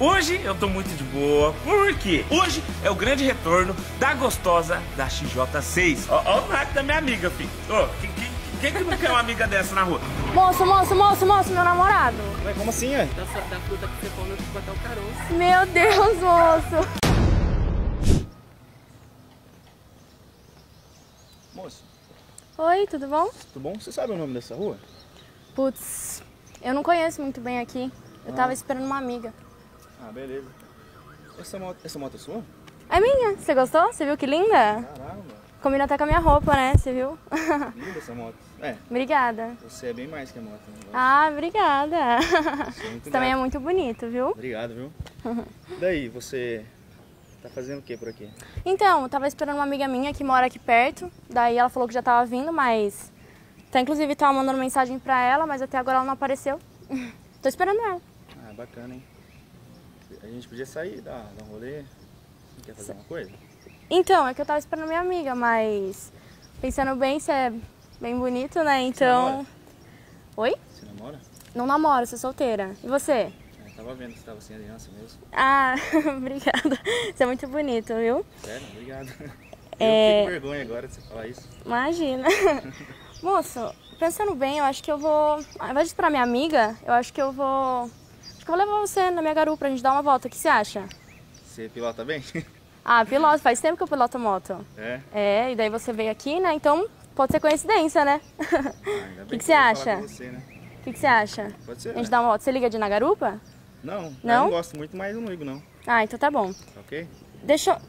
Hoje eu tô muito de boa, porque hoje é o grande retorno da gostosa da XJ6. Ó o naipe da minha amiga, filho. Ó, quem que não quer uma amiga dessa na rua? Moço, meu namorado. Ué, como assim, ué? Da fruta que você come, eu vou botar o caroço. Meu Deus, moço. Moço. Oi, tudo bom? Tudo bom? Você sabe o nome dessa rua? Putz, eu não conheço muito bem aqui. Eu tava esperando uma amiga. Ah, beleza. Essa moto é sua? É minha. Você gostou? Você viu que linda? Caramba. Combina até com a minha roupa, né? Você viu? Linda essa moto. É. Obrigada. Você é bem mais que a moto. Né? Ah, obrigada. Você também é muito bonito, viu? Obrigado, viu? Daí, você tá fazendo o que por aqui? Então, eu tava esperando uma amiga minha que mora aqui perto. Daí ela falou que já tava vindo, mas... Então, inclusive, tava mandando mensagem pra ela, mas até agora ela não apareceu. Tô esperando ela. Ah, bacana, hein? A gente podia sair, dar um rolê. Você quer fazer uma coisa? Então, é que eu tava esperando minha amiga, mas... Pensando bem, você é bem bonito, né? Então... Você Oi? Você namora? Não namoro, sou solteira. E você? Eu tava vendo que você tava sem aliança mesmo. Ah, obrigada. Você é muito bonito, viu? Sério? Obrigado. Eu fico com vergonha agora de você falar isso. Imagina. Moço, pensando bem, eu acho que eu vou... Ao invés de esperar minha amiga, eu acho que eu vou... Acho que eu vou levar você na minha garupa pra gente dar uma volta. O que você acha? Você pilota bem? Ah, piloto. Faz tempo que eu piloto moto. É? É, e daí você veio aqui, né? Então pode ser coincidência, né? Ah, o que você acha? O que você acha? Pode ser. A gente dá uma volta. Você liga de ir na garupa? Não. Não? Eu não gosto muito, mas eu não ligo, não. Ah, então tá bom. Ok. Deixa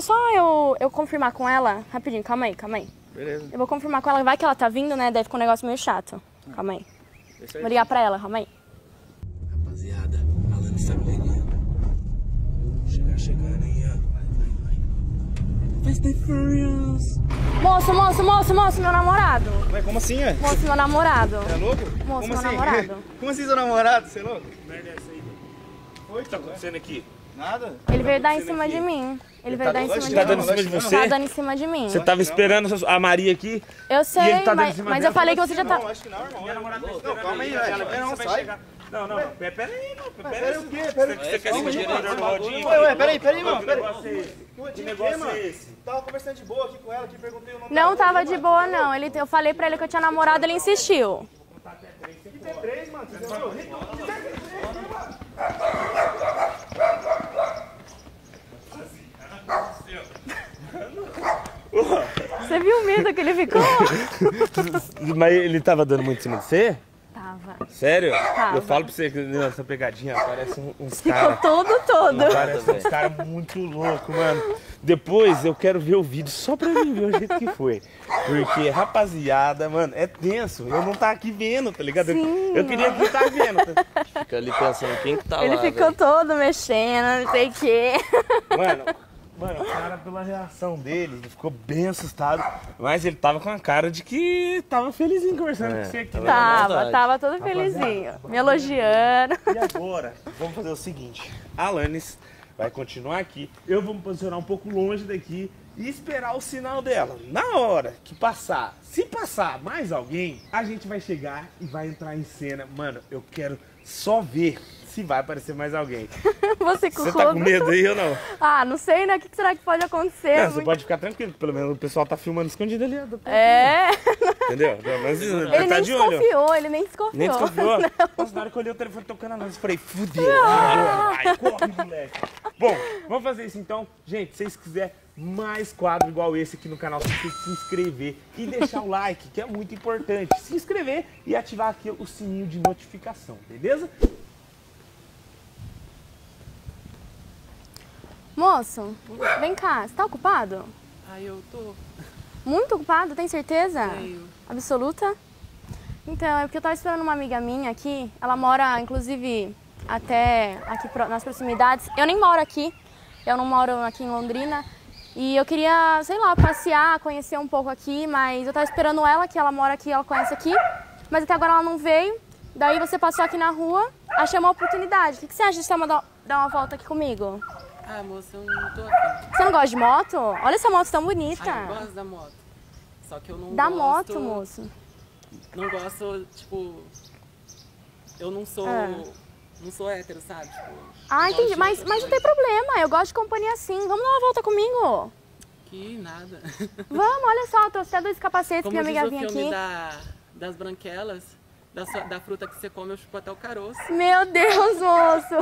só eu confirmar com ela. Rapidinho, calma aí. Beleza. Eu vou confirmar com ela. Vai que ela tá vindo, né? Deve ficar um negócio meio chato. Ah, calma aí. Vou ligar pra ela, calma aí. Rapaziada, a Alanis tá ganhando. Chegando aí, ó. Vai. Moço, meu namorado. Ué, como assim, é? Moço, meu namorado. É louco? Moço, como assim? Namorado. Como assim, seu namorado? Você é louco? Merda essa aí. Oi, o que tá acontecendo aqui? Nada. Ele veio dar em cima de mim. Ele veio dar em cima de mim. Tá dando em cima de você? Tá dando em cima de mim. Você tava esperando a Maria aqui? Eu sei, mas eu falei que você já tá... Não, acho que não, irmão. Minha namorada tá esperando. Calma aí, velho. Não, sai. Não. Pera aí, o quê? Você quer seguir o diretor do Rodinho? Ué, pera aí, mano. Que negócio é esse? Tava conversando de boa aqui com ela, que perguntei o nome dela. Não tava de boa, não. Eu falei pra ele que eu tinha namorado, ele insistiu. Que T3, mano? Você viu o medo que ele ficou? Mas ele tava dando muito em cima de você? Tava. Sério? Tava. Eu falo pra você que nessa pegadinha parece uns caras... Ficou todo. Parece uns caras muito loucos, mano. Depois eu quero ver o vídeo só pra mim ver o jeito que foi. Porque, rapaziada, mano, é tenso. Eu não tá aqui vendo, tá ligado? Sim, eu queria que tá vendo. Fica ali pensando quem que tá lá, Ele ficou véio. Todo mexendo, não sei o quê. Mano, o cara, pela reação dele, ele ficou bem assustado. Mas ele tava com a cara de que tava felizinho conversando com você aqui. Tava todo felizinho, me elogiando. E agora, vamos fazer o seguinte. A Alanis vai continuar aqui. Eu vou me posicionar um pouco longe daqui e esperar o sinal dela. Na hora que passar, se passar mais alguém, a gente vai chegar e vai entrar em cena. Mano, eu quero só ver se vai aparecer mais alguém. Você tá com medo aí ou não? Ah, não sei, né? O que será que pode acontecer? Não, você pode ficar tranquilo. Pelo menos o pessoal tá filmando escondido ali. É. Entendeu? Mas ele tá de olho. Ele nem desconfiou. Nossa, na hora que eu olhei o telefone tocando a nós, eu falei, fudeu. Ai, corre, moleque. Bom, vamos fazer isso então. Gente, se vocês quiserem mais quadro igual esse aqui no canal, vocês têm que se inscrever e deixar o like, que é muito importante. Se inscrever e ativar aqui o sininho de notificação, beleza? Moço, vem cá, você tá ocupado? Ah, eu tô. Muito ocupado, tem certeza? Tenho. Absoluta? Então, é porque eu tava esperando uma amiga minha aqui, ela mora, inclusive, até aqui nas proximidades. Eu nem moro aqui, eu não moro aqui em Londrina. E eu queria, sei lá, passear, conhecer um pouco aqui, mas eu tava esperando ela, que ela mora aqui, ela conhece aqui. Mas até agora ela não veio, daí você passou aqui na rua, achei uma oportunidade. O que você acha de dar uma volta aqui comigo? Ah, moça, eu não tô aqui. Você não gosta de moto? Olha essa moto tão bonita. Ah, eu gosto da moto. Só que eu não gosto... Da moto, moço. Não gosto, tipo... Eu não sou não sou hétero, sabe? Tipo, ah, entendi. Mas não tem problema, eu gosto de companhia assim. Vamos dar uma volta comigo? Que nada. Vamos, olha só, trouxe até dois capacetes pra minha amiga vir aqui. Como diz o filme das branquelas, da fruta que você come, eu chupo até o caroço. Meu Deus, moço!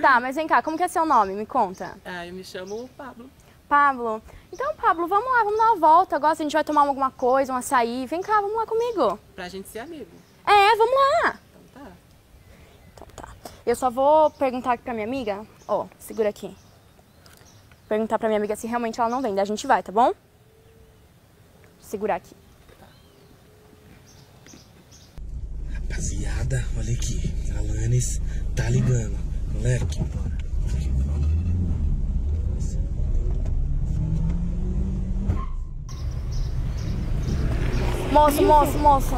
Tá, mas vem cá, como que é seu nome? Me conta. Ah, eu me chamo Pablo. Pablo. Então, Pablo, vamos lá, vamos dar uma volta. Agora a gente vai tomar alguma coisa, um açaí. Vem cá, vamos lá comigo. Pra gente ser amigo. É, vamos lá. Então tá. Então tá. Eu só vou perguntar aqui pra minha amiga. Ó, segura aqui. Perguntar pra minha amiga se realmente ela não vem. Daí a gente vai, tá bom? Vou segurar aqui. Rapaziada, olha aqui. A Alanis tá ligando. Moleque, bora. Moço, moço, moço.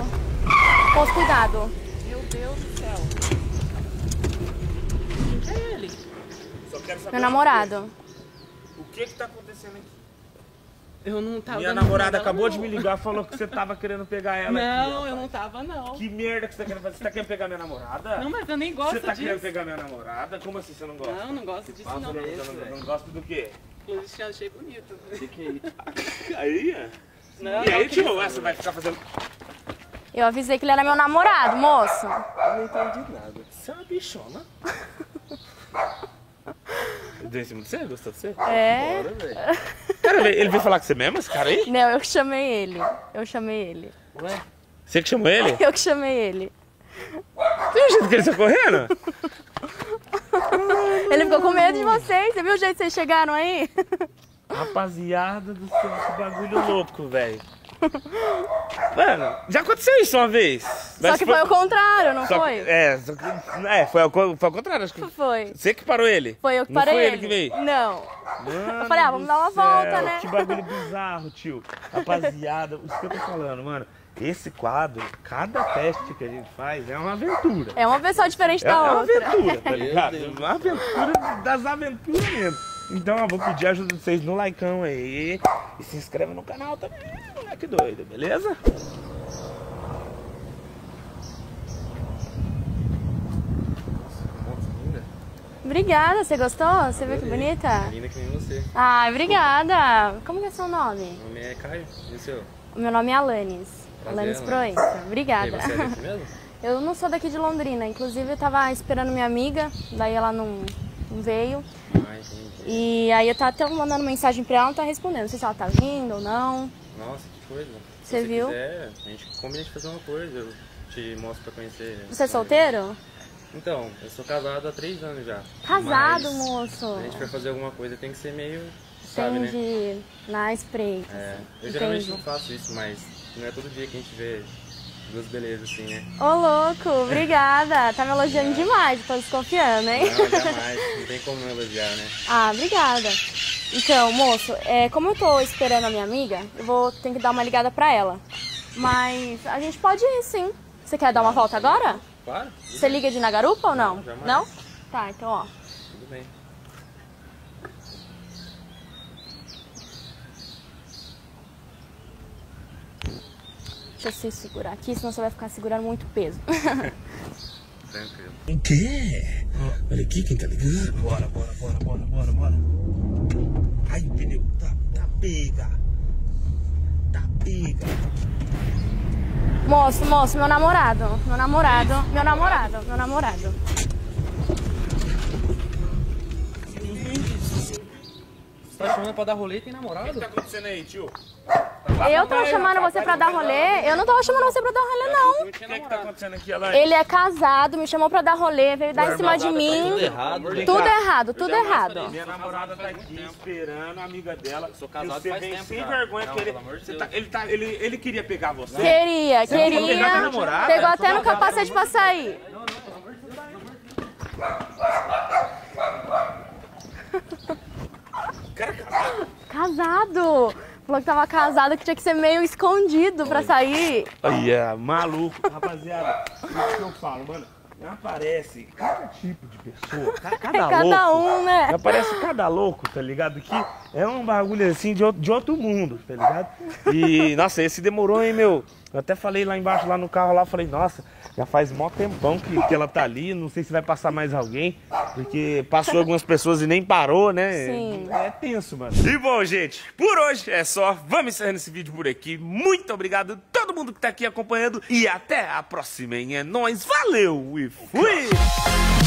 Moço, cuidado. Meu Deus do céu. Quem é ele? Só quero saber. Meu namorado. O que que tá acontecendo aqui? Eu não tava. Minha namorada acabou não. de me ligar, falou que você tava querendo pegar ela. Não, aqui, eu não tava, não. Que merda que você tá querendo fazer? Você tá querendo pegar minha namorada? Não, mas eu nem gosto disso. Você tá querendo pegar minha namorada? Como assim você não gosta? Não, não gosto disso, não. Não gosto do quê? Inclusive, eu achei bonito. Que é isso? Aí? Não, e aí, tio, essa vai ficar fazendo... Eu avisei que ele era meu namorado, moço. Eu não entendi nada. Você é uma bichona. Deu em cima de você? Gostou de você? É. Bora, velho. Cara, ele veio falar com você mesmo, esse cara aí? Não, eu que chamei ele. Eu chamei ele. Ué? Você que chamou ele? Eu que chamei ele. Você viu o jeito que ele saiu correndo? Ele ficou com medo de vocês. Você viu o jeito que vocês chegaram aí? Rapaziada do céu, que bagulho louco, velho. Mano, já aconteceu isso uma vez. Só que foi ao contrário, não foi? É, foi ao contrário, acho que foi. Você que parou ele? Foi eu que parei ele. Não foi ele que veio? Não. Mano, eu falei, ah, vamos dar uma volta, né? Que bagulho bizarro, tio. Rapaziada, isso que eu tô falando, mano. Esse quadro, cada teste que a gente faz é uma aventura. É uma pessoa diferente da outra. É uma aventura, tá ligado? Uma aventura das aventuras mesmo. Então eu vou pedir a ajuda de vocês no likeão aí e se inscreve no canal também, moleque doido, beleza? Obrigada, você gostou? Você viu que bonita? É linda que nem você. Ah, obrigada! Como que é seu nome? Meu nome é Caio, e o seu? O meu nome é Alanis, Alanis Proença. Obrigada. E você é daqui mesmo? Eu não sou daqui de Londrina, inclusive eu tava esperando minha amiga, daí ela não veio. E aí eu tava até mandando mensagem pra ela, não tá respondendo, não sei se ela tá vindo ou não. Nossa, que coisa. Você viu? Quiser, a gente combina de fazer uma coisa, eu te mostro pra conhecer. Você é solteiro? Então, eu sou casado há 3 anos já. Casado, moço? A gente vai fazer alguma coisa, tem que ser meio, sabe, né? Entendi, na espreita. É, eu geralmente não faço isso, mas não é todo dia que a gente vê... Duas belezas, assim, né? Ô, louco, obrigada. Tá me elogiando demais, tô desconfiando, hein? Não, jamais. Não tem como não elogiar, né? Ah, obrigada. Então, moço, como eu tô esperando a minha amiga, eu vou ter que dar uma ligada pra ela. Mas a gente pode ir, sim. Você quer dar uma volta agora? Claro. Você liga de ir na garupa ou não? Não, jamais. Não? Tá, então, ó. Tudo bem. Deixa você segurar aqui, senão você vai ficar segurando muito peso. Tranquilo. O quê? Olha aqui quem tá ligando. Bora, bora, bora, bora, bora, bora. Ai, o pneu tá pega. Tá pega. Moço, moço, meu namorado. Meu namorado, meu namorado, meu namorado. Você tá chamando pra dar rolê e tem namorado? O que tá acontecendo aí, tio? Eu tava chamando você pra dar rolê? Eu não tava chamando você pra dar rolê, não. O que é que tá acontecendo aqui, Alanis? Ele é casado, me chamou pra dar rolê, veio dar em cima de mim. Tudo errado, tudo errado, tudo errado. Minha namorada tá aqui esperando a amiga dela. Sou casado faz tempo, sem vergonha que ele queria pegar você. Queria, queria. Pegou até no capacete pra sair. Não, não, pelo amor de Deus. Cara, casado. Falou que tava casado, que tinha que ser meio escondido pra sair. Maluco. Rapaziada, isso que eu falo, mano. Aparece cada tipo de pessoa, cada louco, né? Aparece cada louco, tá ligado? Que é um bagulho assim de outro mundo, tá ligado? E, nossa, esse demorou, hein, meu? Eu até falei lá embaixo, lá no carro, lá, falei, nossa, já faz mó tempão que ela tá ali, não sei se vai passar mais alguém, porque passou algumas pessoas e nem parou, né? Sim. É tenso, mano. E bom, gente, por hoje é só, vamos encerrando esse vídeo por aqui. Muito obrigado a todo mundo que tá aqui acompanhando e até a próxima, hein? É nóis, valeu e fui!